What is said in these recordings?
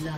blood.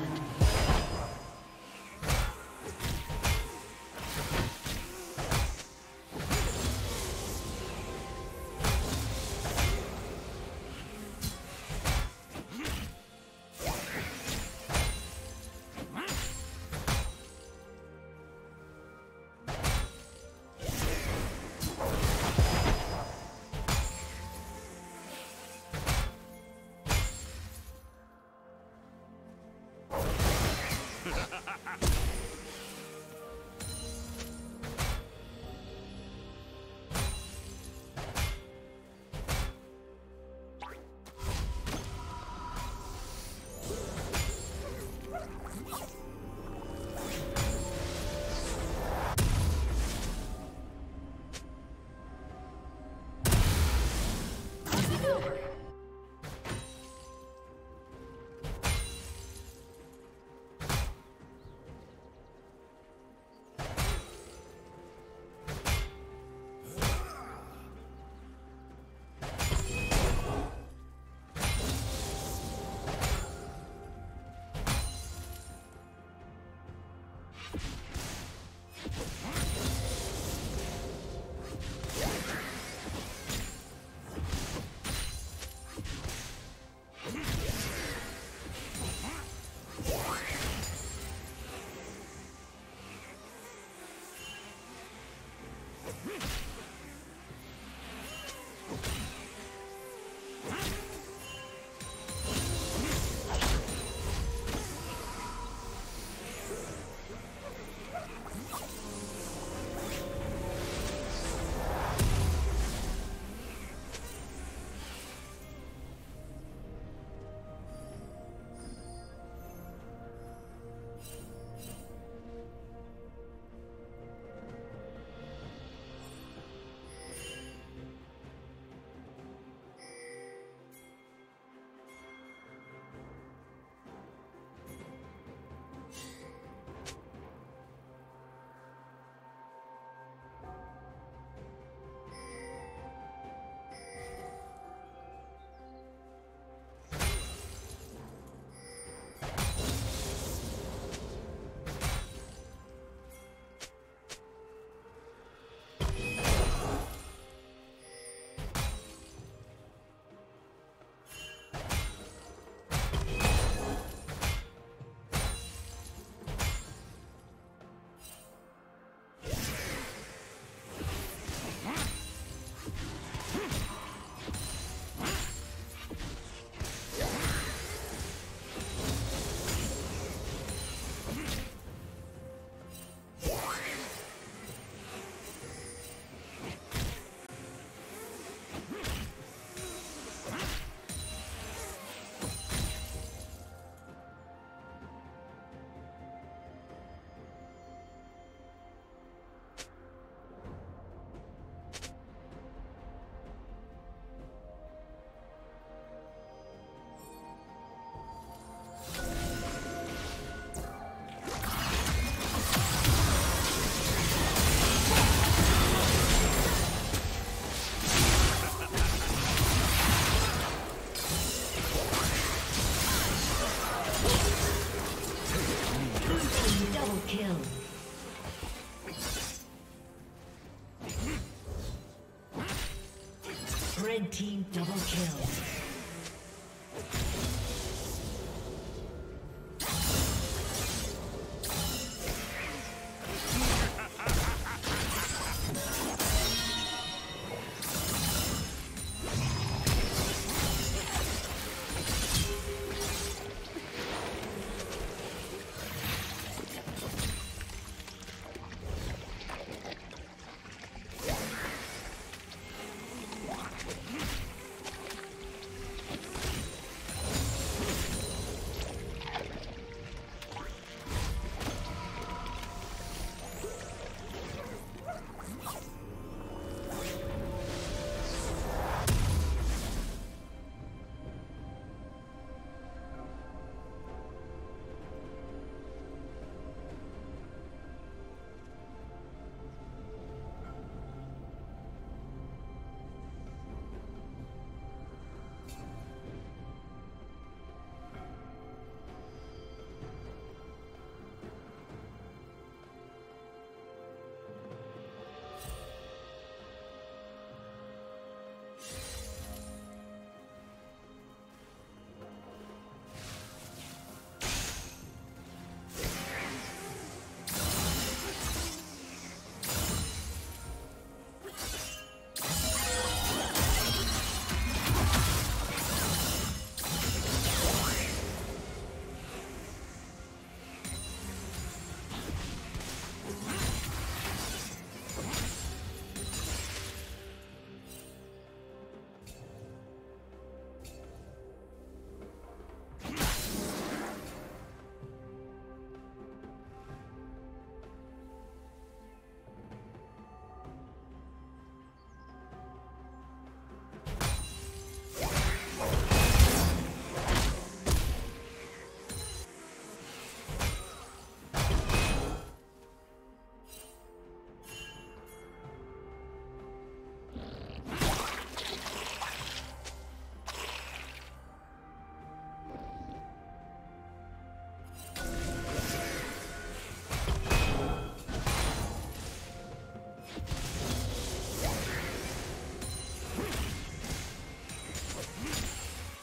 Team double kill.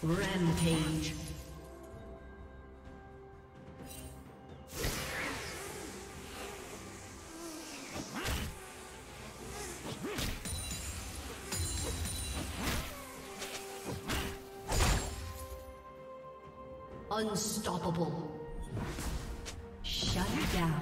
Rampage. Unstoppable. Shut down.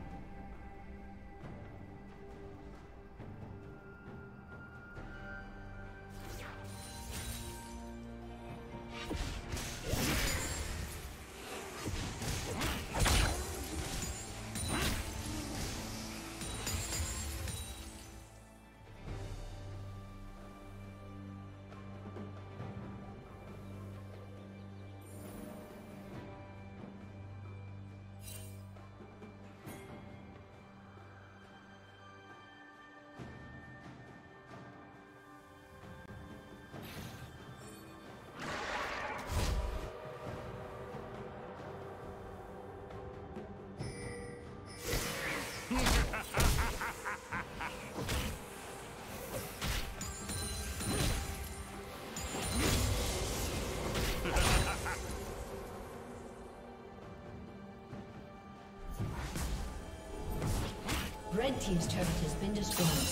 Red team's turret has been destroyed.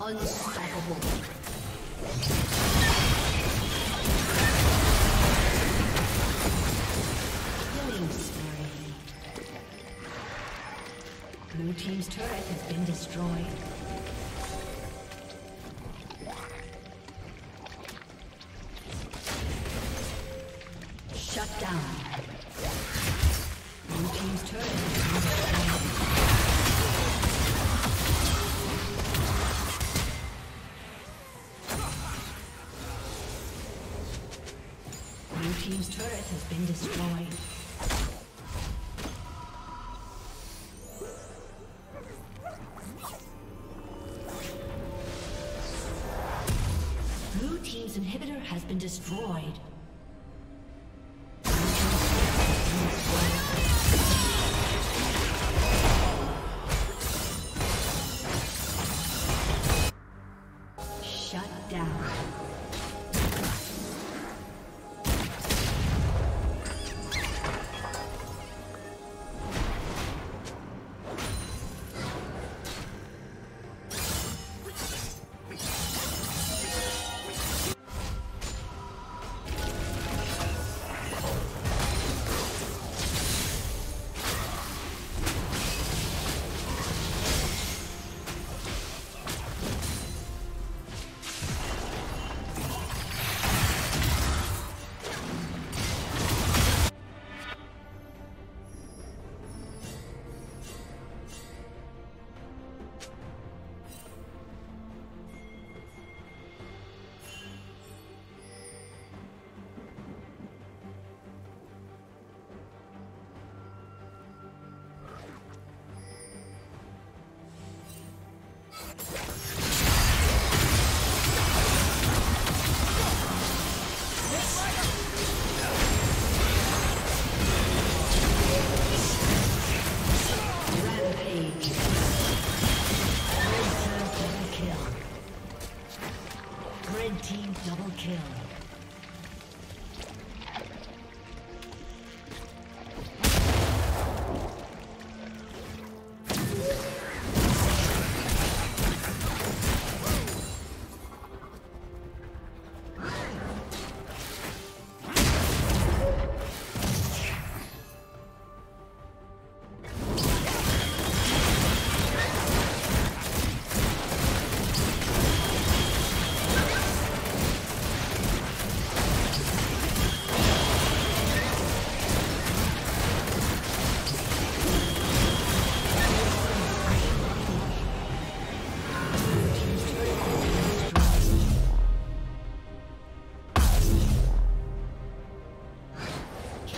Unstoppable. Blue team's turret has been destroyed. Shut down. Blue team's turret has been destroyed. Blue team's turret has been destroyed. inhibitor has been destroyed.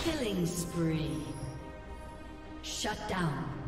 Killing spree. Shut down.